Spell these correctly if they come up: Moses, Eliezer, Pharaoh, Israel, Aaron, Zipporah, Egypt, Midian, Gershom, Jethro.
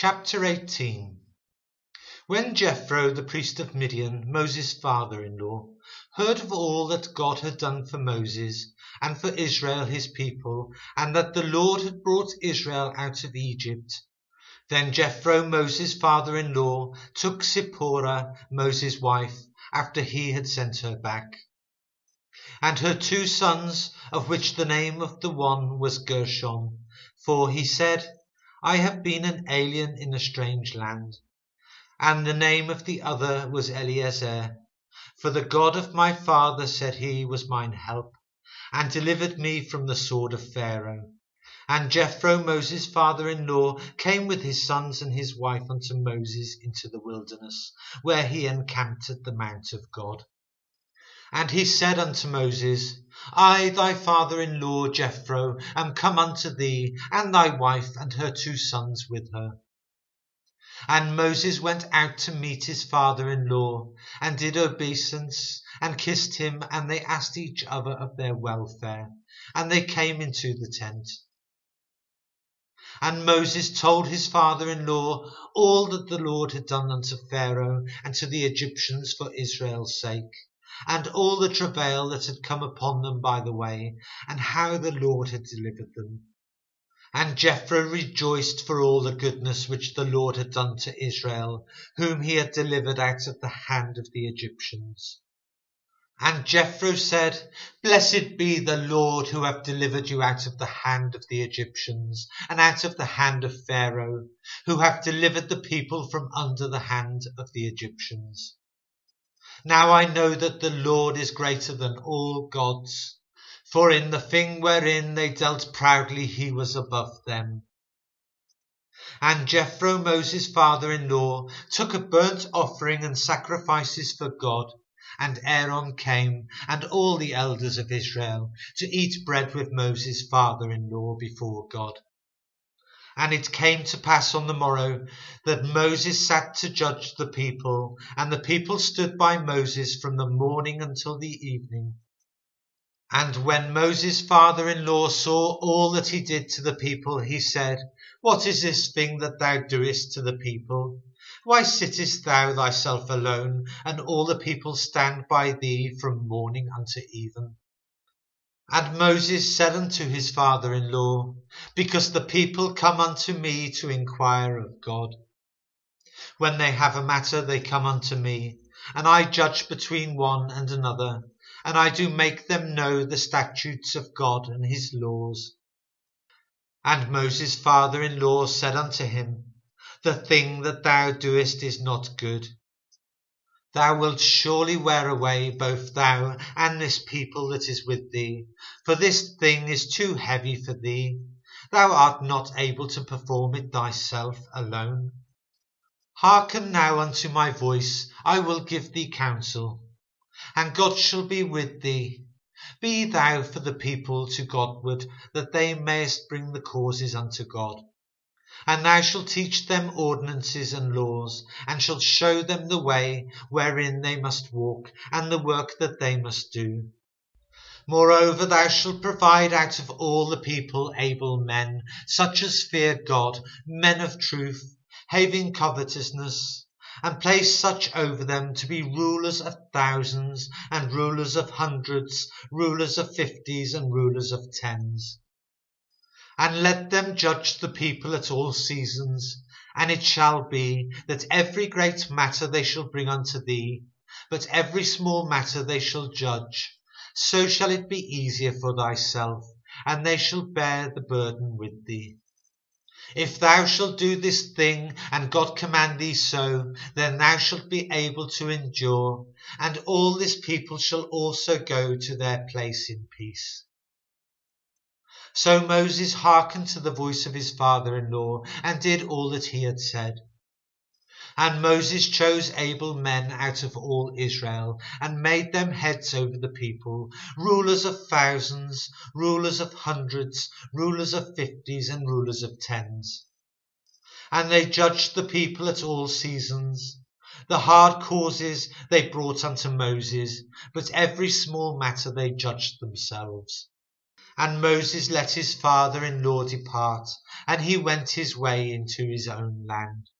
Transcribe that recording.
Chapter 18. When Jethro, the priest of Midian, Moses' father-in-law, heard of all that God had done for Moses and for Israel his people, and that the Lord had brought Israel out of Egypt, then Jethro, Moses' father-in-law, took Zipporah, Moses' wife, after he had sent her back, and her two sons, of which the name of the one was Gershom, for he said, I have been an alien in a strange land. And the name of the other was Eliezer, for the God of my father, said he, was mine help, and delivered me from the sword of Pharaoh. And Jethro, Moses' father-in-law, came with his sons and his wife unto Moses into the wilderness, where he encamped at the mount of God. And he said unto Moses, I, thy father-in-law, Jethro, am come unto thee, and thy wife, and her two sons with her. And Moses went out to meet his father-in-law, and did obeisance, and kissed him, and they asked each other of their welfare, and they came into the tent. And Moses told his father-in-law all that the Lord had done unto Pharaoh and to the Egyptians for Israel's sake, and all the travail that had come upon them by the way, and how the Lord had delivered them. And Jethro rejoiced for all the goodness which the Lord had done to Israel, whom he had delivered out of the hand of the Egyptians. And Jethro said, Blessed be the Lord, who hath delivered you out of the hand of the Egyptians, and out of the hand of Pharaoh, who hath delivered the people from under the hand of the Egyptians. Now I know that the Lord is greater than all gods, for in the thing wherein they dealt proudly he was above them. And Jethro, Moses' father-in-law, took a burnt offering and sacrifices for God, and Aaron came, and all the elders of Israel, to eat bread with Moses' father-in-law before God. And it came to pass on the morrow that Moses sat to judge the people, and the people stood by Moses from the morning until the evening. And when Moses' father-in-law saw all that he did to the people, he said, What is this thing that thou doest to the people? Why sittest thou thyself alone, and all the people stand by thee from morning unto even? And Moses said unto his father-in-law, Because the people come unto me to inquire of God. When they have a matter, they come unto me, and I judge between one and another, and I do make them know the statutes of God and his laws. And Moses' father-in-law said unto him, The thing that thou doest is not good. Thou wilt surely wear away both thou and this people that is with thee, for this thing is too heavy for thee. Thou art not able to perform it thyself alone. Hearken now unto my voice, I will give thee counsel, and God shall be with thee. Be thou for the people to Godward, that they mayest bring the causes unto God. And thou shalt teach them ordinances and laws, and shalt show them the way wherein they must walk, and the work that they must do. Moreover, thou shalt provide out of all the people able men, such as fear God, men of truth, having covetousness, and place such over them to be rulers of thousands, and rulers of hundreds, rulers of fifties, and rulers of tens. And let them judge the people at all seasons, and it shall be that every great matter they shall bring unto thee, but every small matter they shall judge. So shall it be easier for thyself, and they shall bear the burden with thee. If thou shalt do this thing, and God command thee so, then thou shalt be able to endure, and all this people shall also go to their place in peace. So Moses hearkened to the voice of his father-in-law, and did all that he had said. And Moses chose able men out of all Israel, and made them heads over the people, rulers of thousands, rulers of hundreds, rulers of fifties, and rulers of tens. And they judged the people at all seasons. The hard causes they brought unto Moses, but every small matter they judged themselves. And Moses let his father-in-law depart, and he went his way into his own land.